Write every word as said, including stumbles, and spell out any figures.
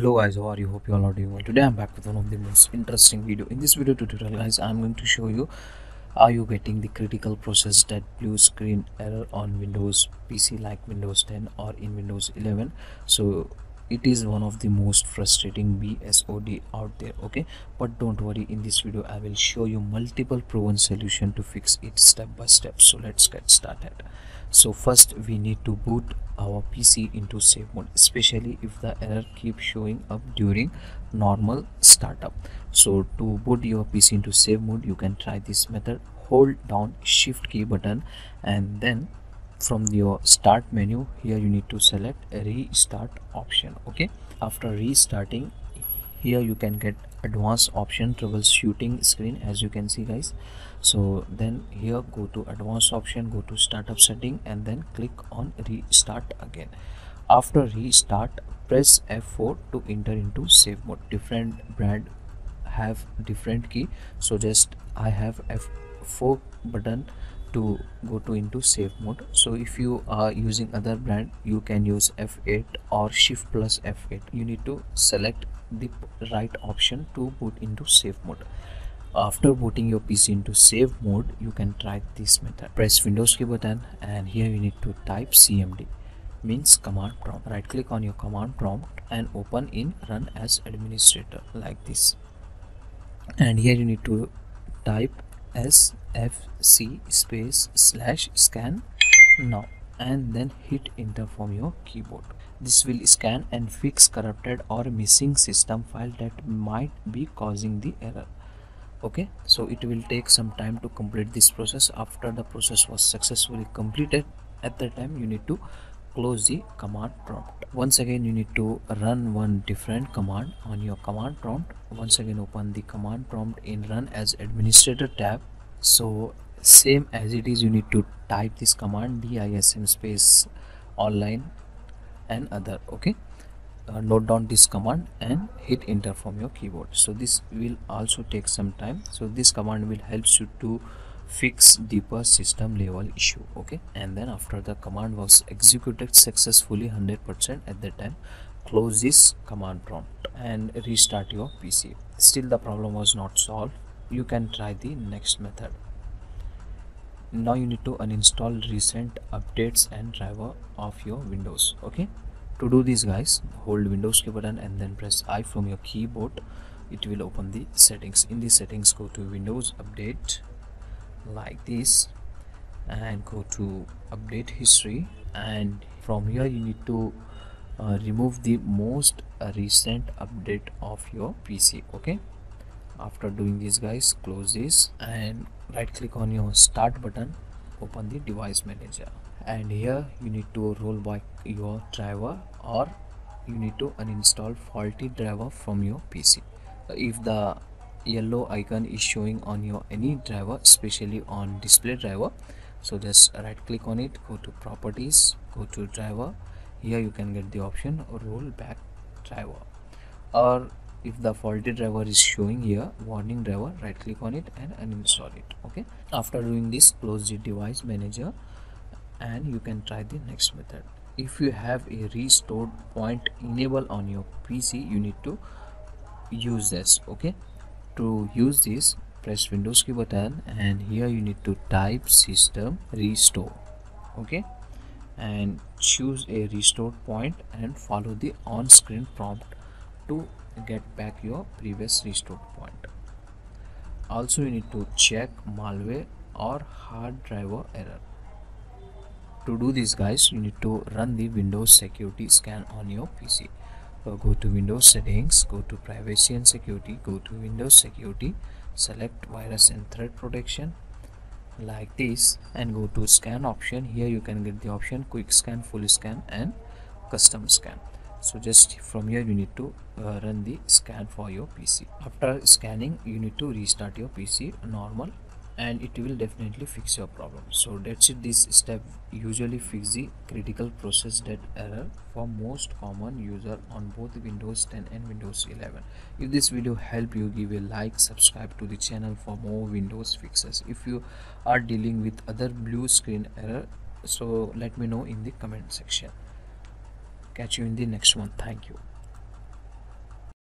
Hello guys, how are you? Hope you all are doing well. Today I'm back with one of the most interesting video. In this video tutorial guys, I'm going to show you how you getting the critical process that blue screen error on Windows P C like Windows ten or in Windows eleven. So it is one of the most frustrating B S O D out there, okay? But don't worry, in this video I will show you multiple proven solution to fix it step by step. So let's get started. So first we need to boot our P C into safe mode, especially if the error keeps showing up during normal startup. So to boot your P C into safe mode, you can try this method. Hold down shift key button and then from your start menu here you need to select a restart option, okay? After restarting, here you can get advanced option troubleshooting screen, as you can see guys. So then here go to advanced option, go to startup setting and then click on restart again. After restart, press F four to enter into safe mode. Different brand have different key, so just I have F four button to go to into safe mode. So if you are using other brand, you can use F eight or shift plus F eight. You need to select the right option to boot into safe mode. After booting your P C into safe mode, you can try this method. Press Windows key button and here you need to type C M D, means command prompt. Right click on your command prompt and open in run as administrator like this, and here you need to type S F C space slash scan now and then hit enter from your keyboard. This will scan and fix corrupted or missing system file that might be causing the error, okay? So it will take some time to complete this process. After the process was successfully completed, at that time you need to close the command prompt. Once again you need to run one different command on your command prompt. Once again open the command prompt in run as administrator tab. So same as it is, you need to type this command D I S M space online and other, okay? Uh, note down this command and hit enter from your keyboard. So this will also take some time. So this command will help you to fix deeper system level issue, okay? And then after the command was executed successfully one hundred percent, at that time close this command prompt and restart your P C. Still the problem was not solved, you can try the next method. Now you need to uninstall recent updates and driver of your Windows, okay? To do this guys, hold Windows key button and then press I from your keyboard. It will open the settings. In the settings, go to Windows update like this and go to update history, and from here you need to uh, remove the most recent update of your P C, okay? After doing this guys, close this and right click on your start button, open the device manager, and here you need to roll back your driver or you need to uninstall faulty driver from your P C. If the yellow icon is showing on your any driver, especially on display driver, so just right click on it, go to properties, go to driver. Here you can get the option roll back driver, or if the faulty driver is showing here warning driver, right click on it and uninstall it, okay? After doing this, close the device manager and you can try the next method. If you have a restored point enable on your P C, you need to use this, okay? To use this, press Windows key button and here you need to type system restore, okay? And choose a restored point and follow the on-screen prompt to get back your previous restored point. Also you need to check malware or hard driver error. To do this guys, you need to run the Windows security scan on your P C. So go to Windows settings, go to privacy and security, go to Windows security, select virus and threat protection like this and go to scan option. Here you can get the option quick scan, full scan and custom scan. So just from here you need to uh, run the scan for your P C. After scanning you need to restart your P C normal and it will definitely fix your problem. So that's it. This step usually fixes the critical process that error for most common user on both Windows ten and Windows eleven. If this video helped you, give a like, subscribe to the channel for more Windows fixes. If you are dealing with other blue screen error, so let me know in the comment section. Catch you in the next one. Thank you.